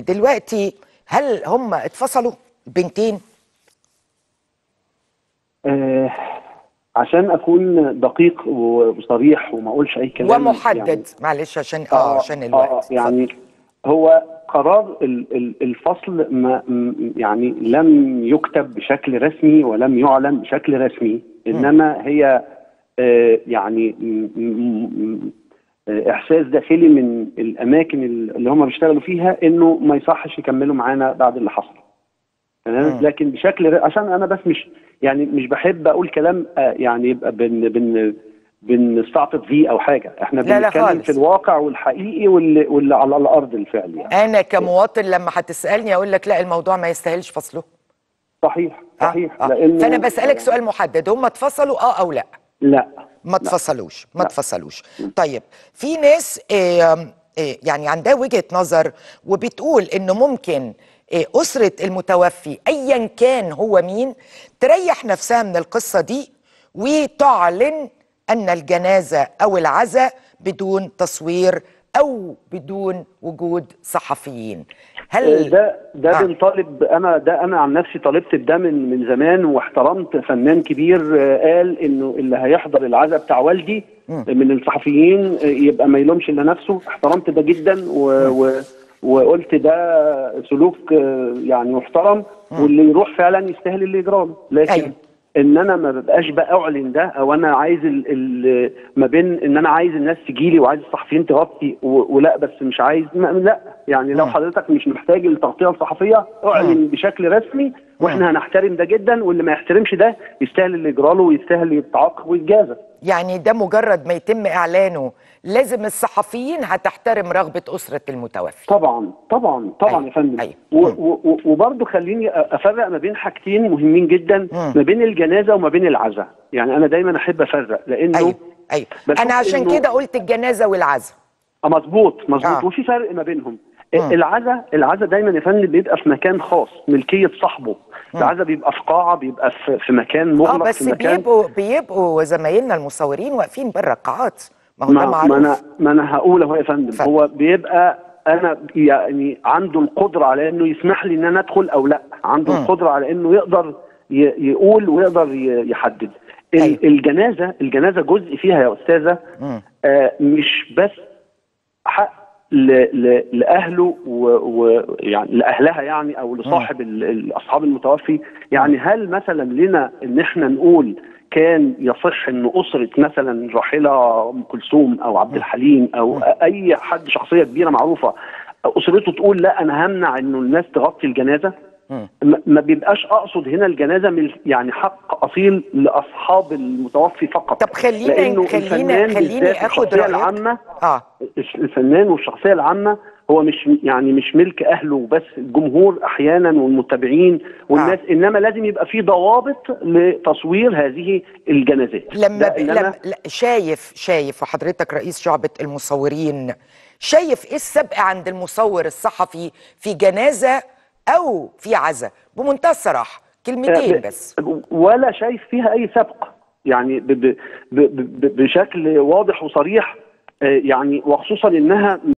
دلوقتي هل هم اتفصلوا البنتين؟ عشان اكون دقيق وصريح وما اقولش اي كلام ومحدد يعني معلش عشان عشان الوقت يعني هو قرار الفصل ما يعني لم يكتب بشكل رسمي ولم يعلن بشكل رسمي، انما هي يعني احساس داخلي من الاماكن اللي هم بيشتغلوا فيها انه ما يصحش يكملوا معانا بعد اللي حصل. لكن بشكل عشان انا بس مش يعني مش بحب اقول كلام يعني يبقى بنستعطف فيه او حاجه، احنا بنتكلم في الواقع والحقيقي واللي على الارض الفعلي يعني. انا كمواطن لما هتسالني اقول لك لا الموضوع ما يستاهلش فصله. صحيح صحيح. لأن فانا بسالك سؤال محدد، هم اتفصلوا او لا؟ لا ما اتفصلوش. ما اتفصلوش. طيب في ناس يعني عندها وجهه نظر وبتقول انه ممكن أسرة المتوفي أيا كان هو مين تريح نفسها من القصة دي وتعلن أن الجنازة أو العزاء بدون تصوير أو بدون وجود صحفيين. هل ده بنطالب؟ أنا ده أنا عن نفسي طالبت بده من زمان، واحترمت فنان كبير قال إنه اللي هيحضر العزاء بتاع والدي من الصحفيين يبقى ما يلومش إلا نفسه. احترمت ده جدا وقلت ده سلوك يعني محترم واللي يروح فعلا يستاهل اللي يجراله، لكن أيوة. ان انا ما ببقاش بقى اعلن ده، او انا عايز ما بين ان انا عايز الناس تجيلي وعايز الصحفيين تغطي ولا بس مش عايز لا يعني لو حضرتك مش محتاج التغطيه الصحفيه اعلن بشكل رسمي واحنا هنحترم ده جدا، واللي ما يحترمش ده يستاهل اللي يجراله ويستاهل يتعاقب ويتجازى. يعني ده مجرد ما يتم اعلانه لازم الصحفيين هتحترم رغبه اسره المتوفي. طبعا طبعا طبعا. أيوة. يا فندم. أيوة. وبرضه خليني افرق ما بين حاجتين مهمين جدا، ما بين الجنازه وما بين العزاء. يعني انا دايما احب افرق لانه ايوه ايوه انا عشان كده قلت الجنازه والعزاء. مظبوط مظبوط. وفي فرق ما بينهم. العزاء دايما يا فندم بيبقى في مكان خاص ملكيه صاحبه. العزاء بيبقى في قاعه، بيبقى في مكان مغلق، بس في مكان بيبقوا زمايلنا المصورين واقفين بره القاعات. ما انا هقول اهو يا فندم، هو بيبقى انا يعني عنده القدره على انه يسمح لي ان انا ادخل او لا، عنده القدره على انه يقدر يقول ويقدر يحدد. أيوه. الجنازه جزء فيها يا استاذه مش بس حق لأهله ويعني لأهلها يعني أو لصاحب أصحاب المتوفي. يعني هل مثلا لنا إن إحنا نقول كان يصح إن أسرة مثلا الراحلة أم كلثوم أو عبد الحليم أو أي حد شخصية كبيرة معروفة أسرته تقول لا أنا همنع إنه الناس تغطي الجنازة؟ ما بيبقاش اقصد هنا الجنازه من يعني حق اصيل لاصحاب المتوفي فقط. طب خليني اخد رايك العامه. الفنان والشخصيه العامه هو مش ملك اهله وبس، الجمهور احيانا والمتابعين والناس انما لازم يبقى في ضوابط لتصوير هذه الجنازات. لما شايف وحضرتك رئيس شعبة المصورين، شايف ايه السبق عند المصور الصحفي في جنازه أو في عزاء بمنتهى الصراحة؟ كلمتين بس ولا شايف فيها أي سبق يعني بشكل واضح وصريح يعني، وخصوصا إنها